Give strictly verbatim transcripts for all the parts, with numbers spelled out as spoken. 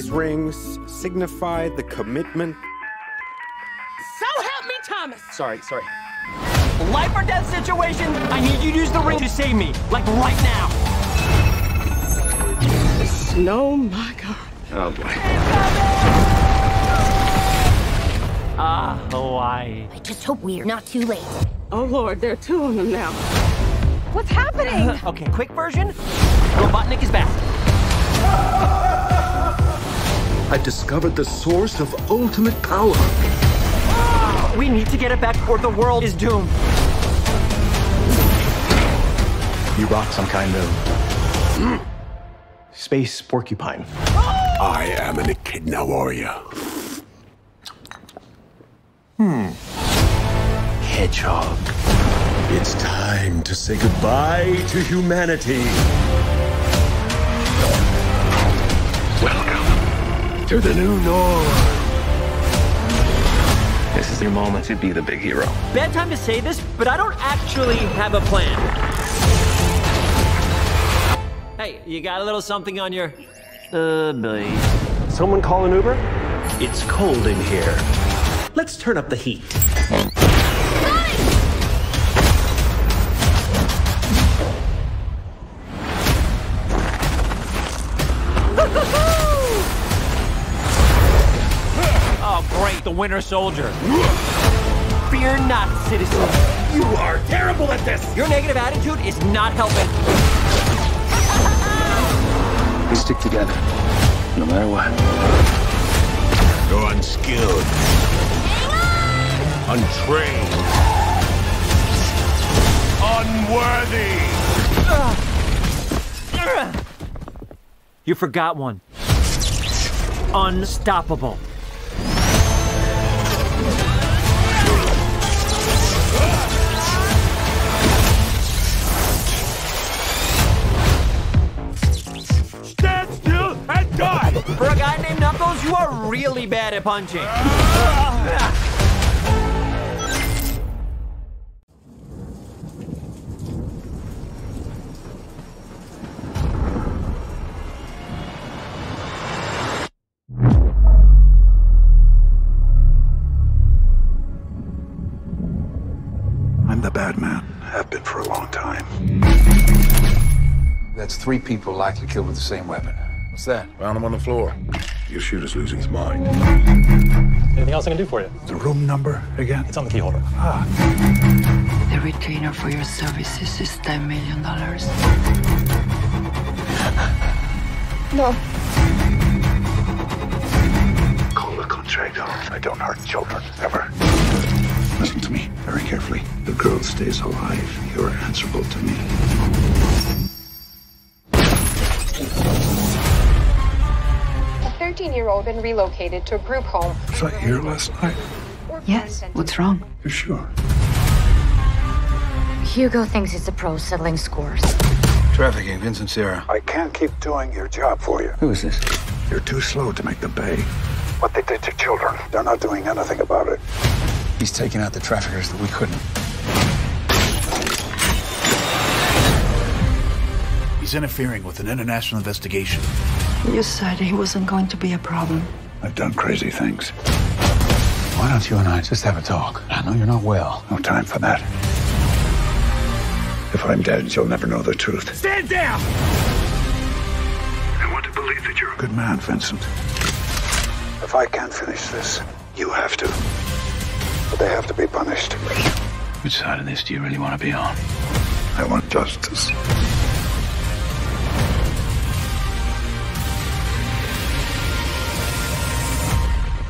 These rings signify the commitment. So help me, Thomas! Sorry, sorry. Life or death situation, I need you to use the ring to save me. Like, right now. The snow, my God. Oh, boy. Ah, Hawaii. I just hope we're not too late. Oh, Lord, there are two of them now. What's happening? Uh, okay, quick version. Robotnik is back. I discovered the source of ultimate power. We need to get it back or the world is doomed. You rock some kind of mm. space porcupine. Oh! I am an echidna warrior. Hmm. Hedgehog. It's time to say goodbye to humanity. Welcome to the new norm. This is your moment to be the big hero. Bad time to say this, but I don't actually have a plan. Hey, you got a little something on your... Uh, buddy. Someone call an Uber? It's cold in here. Let's turn up the heat. The Winter Soldier. Fear not, citizen. You are terrible at this! Your negative attitude is not helping. We stick together, no matter what. You're unskilled. Untrained. Unworthy. Uh, uh, you forgot one. Unstoppable. For a guy named Knuckles, you are really bad at punching. I'm the Batman. Have been for a long time. That's three people likely killed with the same weapon. What's that? Found him on the floor. Your shooter's losing his mind. Anything else I can do for you? The room number again? It's on the key holder. Ah. The retainer for your services is ten million dollars. No. Call the contract off. I don't hurt children, ever. Listen to me very carefully. The girl stays alive. You're answerable to me. thirteen-year-old and relocated to a group home. Was I here last night? Yes. What's wrong? You're sure? Hugo thinks it's a pro settling scores. Trafficking, Vincent Sierra. I can't keep doing your job for you. Who is this? You're too slow to make them pay. What they did to children. They're not doing anything about it. He's taking out the traffickers that we couldn't. He's interfering with an international investigation. You said he wasn't going to be a problem. I've done crazy things. Why don't you and I just have a talk? I know you're not well. No time for that. If I'm dead, you'll never know the truth. Stand down! I want to believe that you're a good man, Vincent. If I can't finish this, you have to. But they have to be punished. Which side of this do you really want to be on? I want justice.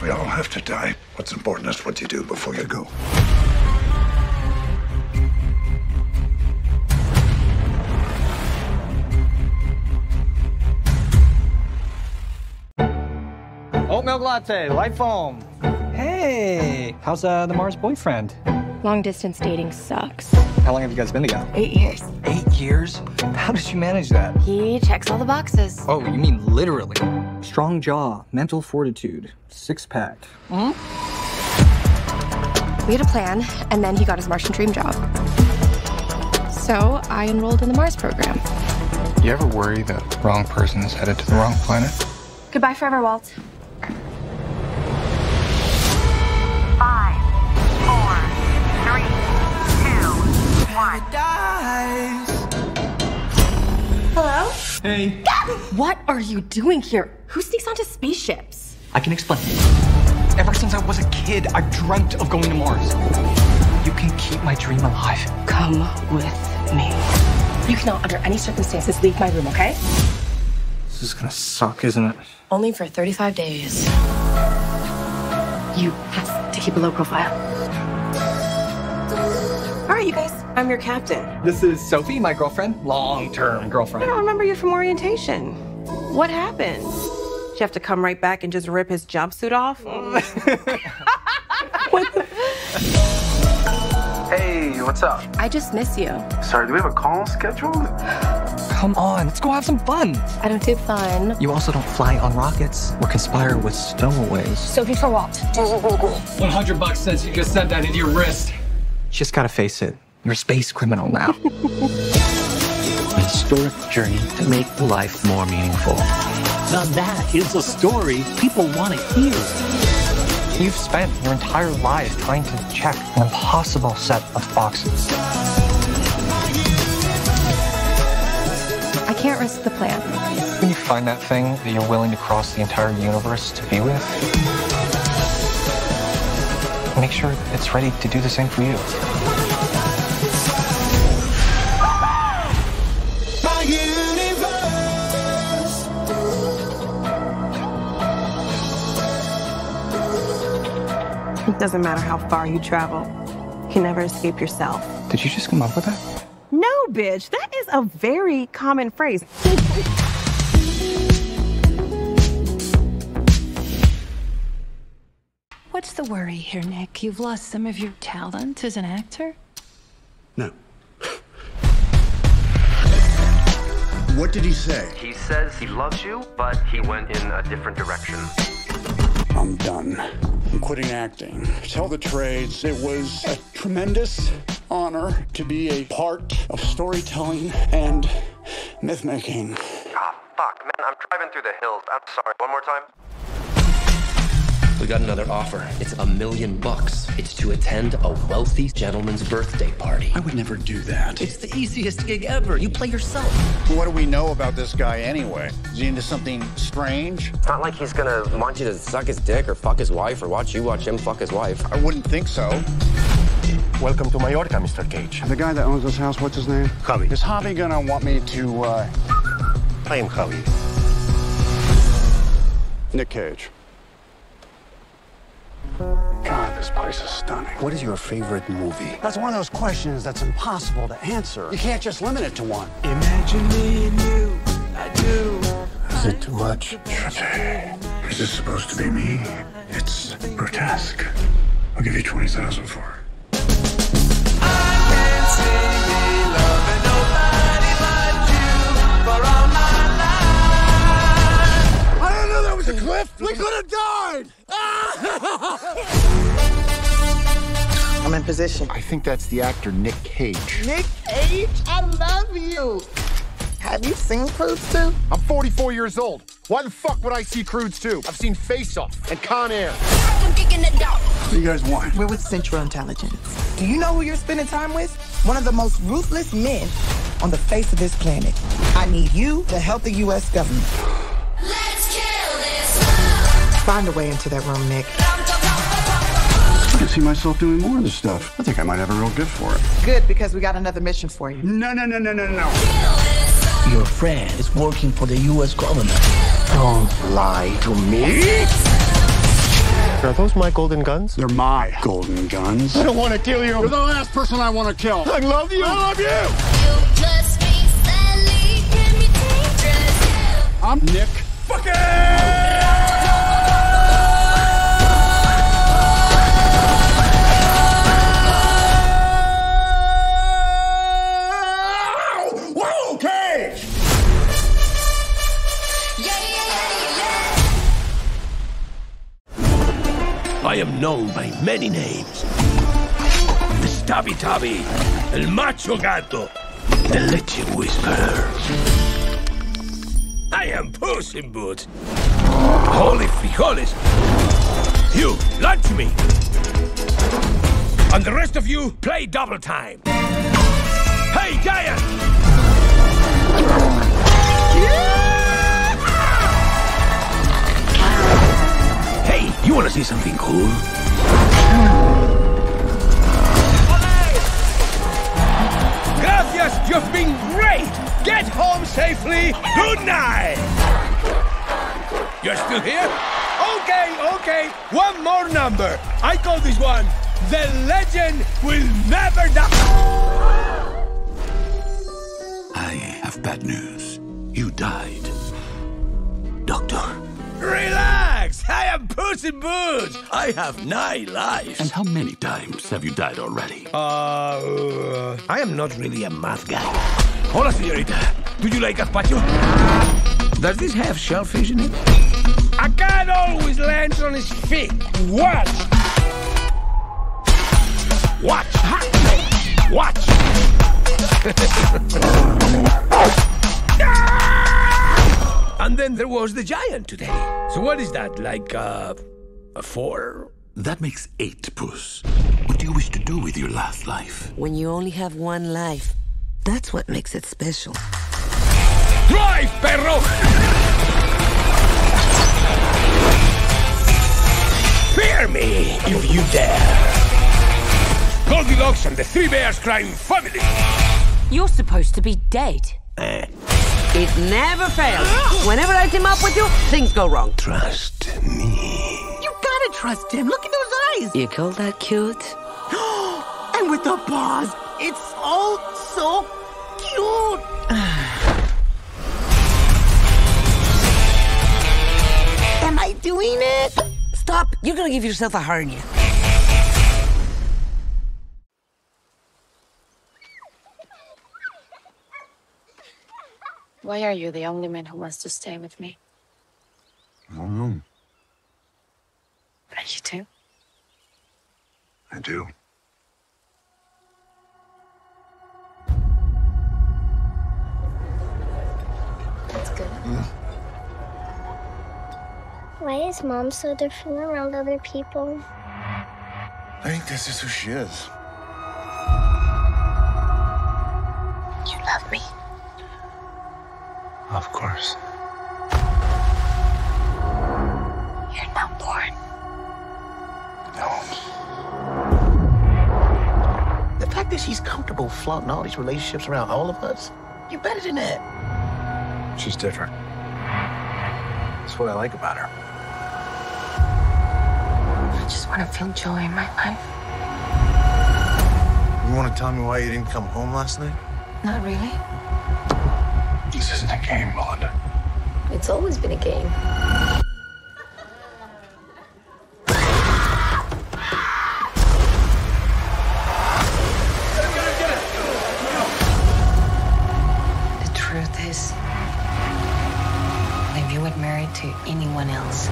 We all have to die. What's important is what you do before you go. Oat milk latte, light foam. Hey, how's uh, the Mars boyfriend? Long distance dating sucks. How long have you guys been together? Eight years. Eight years? How did you manage that? He checks all the boxes. Oh, you mean literally. Strong jaw, mental fortitude, six-pack. Mm-hmm. We had a plan, and then he got his Martian dream job. So I enrolled in the Mars program. You ever worry that the wrong person is headed to the wrong planet? Goodbye forever, Walt. Five, four, three, two, one. Hello? Hey. What are you doing here? Who sneaks onto spaceships? I can explain. Ever since I was a kid, I've dreamt of going to Mars. You can keep my dream alive. Come with me. You cannot, under any circumstances, leave my room, okay? This is gonna suck, isn't it? Only for thirty-five days. You have to keep a low profile. All right, you guys, I'm your captain. This is Sophie, my girlfriend, long-term girlfriend. I don't remember you from orientation. What happened? Did you have to come right back and just rip his jumpsuit off? What the? Hey, what's up? I just miss you. Sorry, do we have a call scheduled? Come on, let's go have some fun. I don't do fun. You also don't fly on rockets or conspire with stowaways. Sophie for Walt. one hundred bucks since you just said that into your wrist. Just gotta face it. You're a space criminal now. A historic journey to make life more meaningful. Now that is a story people want to hear. You've spent your entire life trying to check an impossible set of boxes. I can't risk the plan. When you find that thing that you're willing to cross the entire universe to be with, make sure it's ready to do the same for you. It doesn't matter how far you travel, you can never escape yourself. Did you just come up with that? No, bitch. That is a very common phrase. What's the worry here, Nick? You've lost some of your talent as an actor? No. What did he say? He says he loves you, but he went in a different direction. I'm done. I'm quitting acting. Tell the trades, it was a tremendous honor to be a part of storytelling and myth-making. Ah, fuck, man, I'm driving through the hills. I'm sorry, one more time. We got another offer. It's a million bucks. It's to attend a wealthy gentleman's birthday party. I would never do that. It's the easiest gig ever. You play yourself. What do we know about this guy anyway? Is he into something strange? It's not like he's gonna want you to suck his dick or fuck his wife or watch you watch him fuck his wife. I wouldn't think so. Welcome to Mallorca, Mister Cage. The guy that owns this house, what's his name? Javi. Is Javi gonna want me to, uh... I am Javi. Nick Cage. God, this place is stunning. What is your favorite movie? That's one of those questions that's impossible to answer. You can't just limit it to one. Imagine me and you, I do. Is it too much? Is this supposed to be me? It's grotesque. I'll give you twenty thousand dollars for it. The cliff? We could have died! Ah! I'm in position. I think that's the actor Nick Cage. Nick Cage? I love you! Have you seen Croods two? I'm forty-four years old. Why the fuck would I see Croods two? I've seen Face Off and Con Air. I'm kicking the dog. What do you guys want? We're with Central Intelligence. Do you know who you're spending time with? One of the most ruthless men on the face of this planet. I need you to help the U S government. Let's kill! Find a way into that room, Nick. I can see myself doing more of this stuff. I think I might have a real gift for it. Good, because we got another mission for you. No, no, no, no, no, no. Your friend is working for the U S government. Don't lie to me. Are those my golden guns? They're my golden guns. I don't want to kill you. You're the last person I want to kill. I love you. I love you. You just me sadly can be dangerous. I'm Nick fucking... I am known by many names. Stabby Tabby, El Macho Gato, the Leche Whisperer. I am Puss in Boots. Holy frijoles! You, lunch me! And the rest of you, play double time! Hey, Giant! Hey, you wanna see something cool? Gracias, you've been great! Get home safely! Good night! You're still here? Okay, okay, one more number. I call this one, The Legend Will Never Die. I have bad news. You died. Doctor. Relax! I am Puss in Boots! I have nine lives. And how many times have you died already? Uh, uh I am not really a math guy. Hola, señorita. Do you like gazpacho? Does this have shellfish in it? A cat always lands on his feet. Watch! Watch! Watch! And then there was the giant today. So what is that, like, uh, a four? That makes eight, Puss. What do you wish to do with your last life? When you only have one life, that's what makes it special. Drive, perro! Fear me, if you dare. Goldilocks and the Three Bears Crime Family. You're supposed to be dead. Eh. It never fails. Whenever I team up with you, things go wrong. Trust me. You gotta trust him. Look at those eyes. You call that cute? And with the paws, it's all so cute. Am I doing it? Stop! You're gonna give yourself a hernia. Why are you the only man who wants to stay with me? I don't know. And you do? I do. That's good. Yeah. Why is Mom so different around other people? I think this is who she is. You love me? Of course. You're not born. No. The fact that she's comfortable flaunting all these relationships around all of us, you're better than that. She's different. That's what I like about her. I just want to feel joy in my life. You want to tell me why you didn't come home last night? Not really. This isn't a game, Melinda. It's always been a game. The truth is, if you were married to anyone else,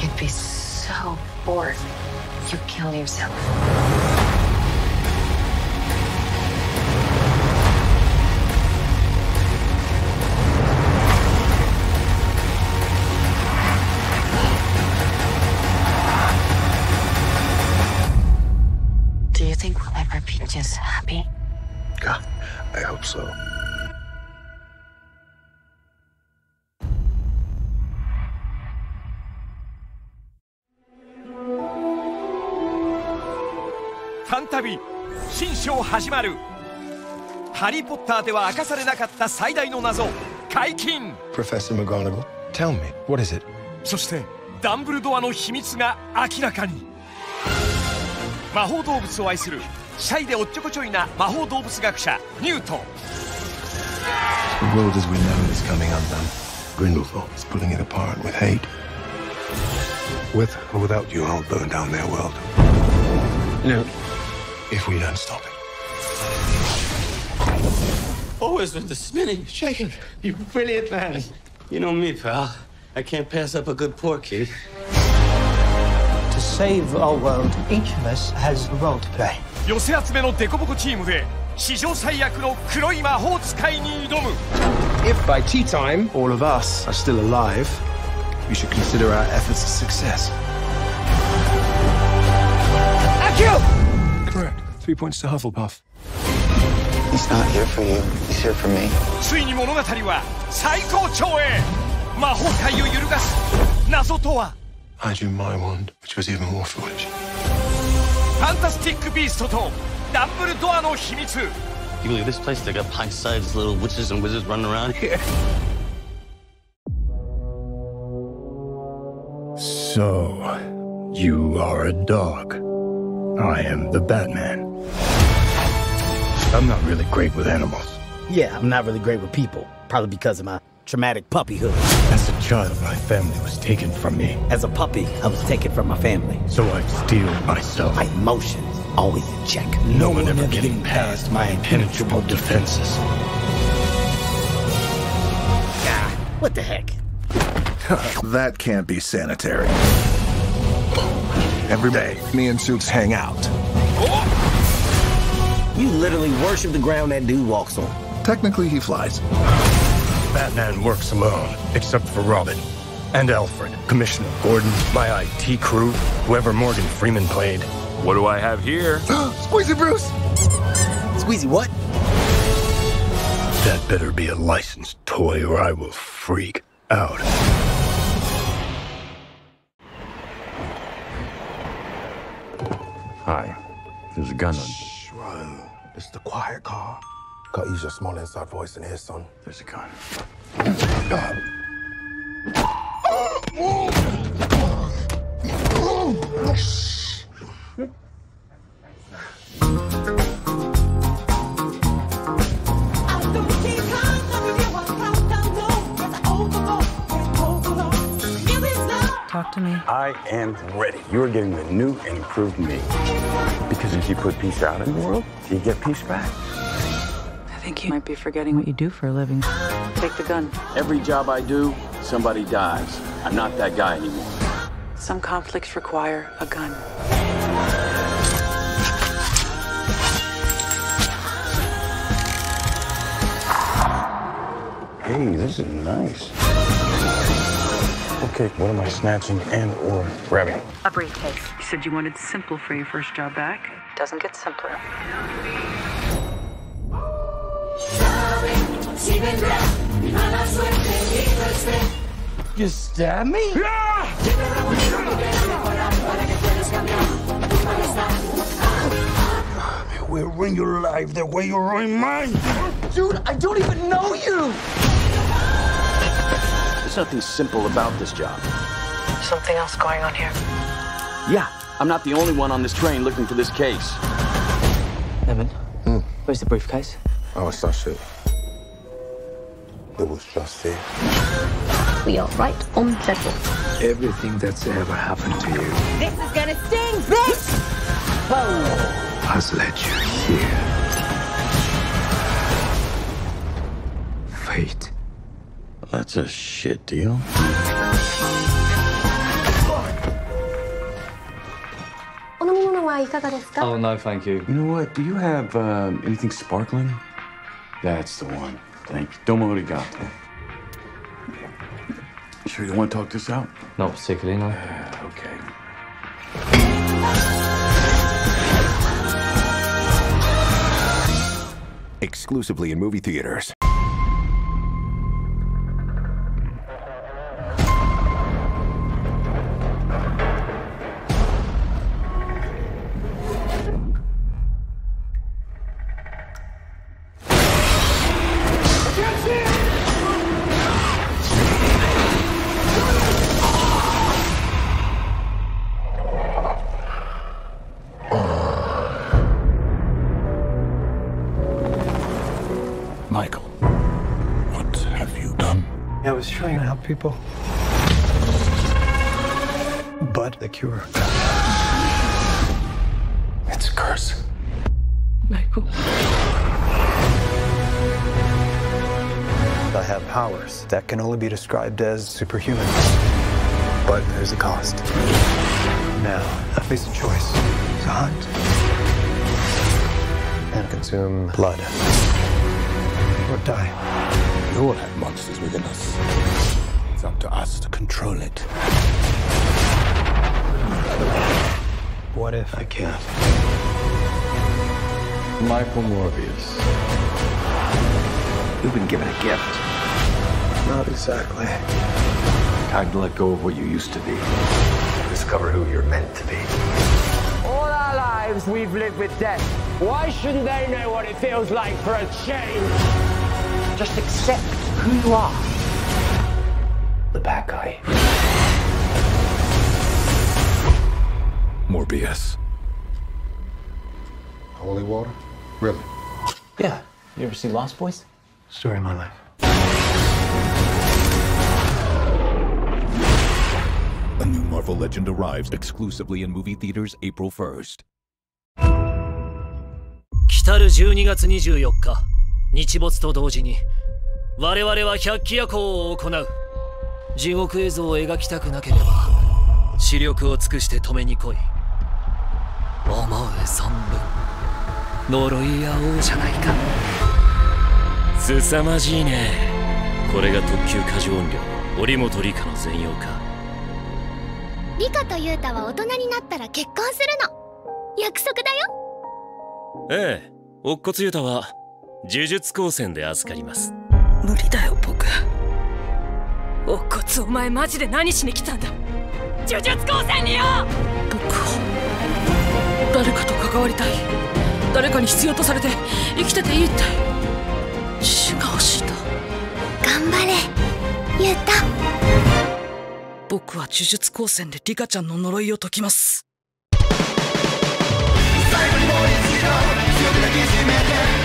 you'd be so bored, you'd kill yourself. Do you think we'll ever be just happy? God, I hope so.新章始まる。ハリー・ポッターでは明かされなかった最大の謎解禁。Professor McGonagall, tell me, what is it? そしてダンブルドアの秘密が明らかに。魔法動物を愛するシャイでおっちょこちょいな魔法動物学者ニュートン。The world as we know it is coming undone. Grindelwald is pulling it apart with hate. With or without you, I'll burn down their world. You know. If we don't stop it. Always with the spinning, shaking. You brilliant man. You know me, pal. I can't pass up a good porky. To save our world, each of us has a role to play. 寄せ集めのデコボコチームで If by tea time all of us are still alive, we should consider our efforts a success. Akio! Correct. Three points to Hufflepuff. He's not here for you. He's here for me. I drew my wand, which was even more foolish. Fantastic Beast to Dumbledore's. You believe this place? They got pint-sized little witches and wizards running around here. So, you are a dog. I am the Batman. I'm not really great with animals. Yeah, I'm not really great with people. Probably because of my traumatic puppyhood. As a child, my family was taken from me. As a puppy, I was taken from my family. So I steal myself. My emotions, always in check. No, no one, one ever getting, getting past my impenetrable defenses. Ah, what the heck? That can't be sanitary. Every day, me and Suits hang out. You literally worship the ground that dude walks on. Technically, he flies. Batman works alone, except for Robin and Alfred, Commissioner Gordon, my I T crew, whoever Morgan Freeman played. What do I have here? Squeezy Bruce! Squeezy what? That better be a licensed toy or I will freak out. Hi, there's a gun on. Shh, Ryan. It's the quiet car. Gotta use your small inside voice in here, son. There's a gun. Talk to me. I am ready. You are getting the new and improved me. Because if you put peace out in the world, you get peace back. I think you might be forgetting what you do for a living. Take the gun. Every job I do, somebody dies. I'm not that guy anymore. Some conflicts require a gun. Hey, this is nice. Okay, what am I snatching and or grabbing? A briefcase. You said you wanted simple for your first job back. Doesn't get simpler. You stab me? Yeah! It will ruin your life the way you ruin mine. Dude, I don't even know you! There's nothing simple about this job. Something else going on here. Yeah, I'm not the only one on this train looking for this case. Evan, mm. Where's the briefcase? Oh, it's that shit. It was just here. We are right on schedule. Everything that's ever happened to you. This is gonna sting, bitch! Whoa! Has led you here. Fate. That's a shit deal. Oh, no, thank you. You know what? Do you have um, anything sparkling? That's the one. Thank you. Domo arigato. Sure you don't want to talk this out? Not particularly, no. Uh, okay. Exclusively in movie theaters. Michael, what have you done? I was trying to help people. But the cure. It's a curse. Michael. I have powers that can only be described as superhuman. But there's a cost. Now, I face a choice. To hunt. and consume blood or die. We all have monsters within us. It's up to us to control it. What if I can't? Michael Morbius. You've been given a gift. Not exactly. Time to let go of what you used to be. Discover who you're meant to be. Lives we've lived with death. Why shouldn't they know what it feels like for a change? Just accept who you are. The bad guy. Morbius. Holy water? Really? Yeah. You ever see Lost Boys? Story of my life. A new Marvel legend arrives exclusively in movie theaters April first. 来るじゅうにがつにじゅうよっか、日没と同時に我々は百鬼夜行を行う。地獄映像を描きたくなければ、視力を尽くして止めに来い。思う存分。呪いや王じゃないか。凄まじいね。これが特級過剰音量、折本理香の全容か。理香と優太は大人になったら結婚するの。約束だよ。 ええ、乙骨ユタは呪術高専で預かります。無理だよ僕。乙骨お前マジで何しに来たんだ。呪術高専によ。僕は誰かと関わりたい。誰かに必要とされて生きてていいって自信が欲しいんだ。頑張れユタ。僕は呪術高専でリカちゃんの呪いを解きます。 Give me that.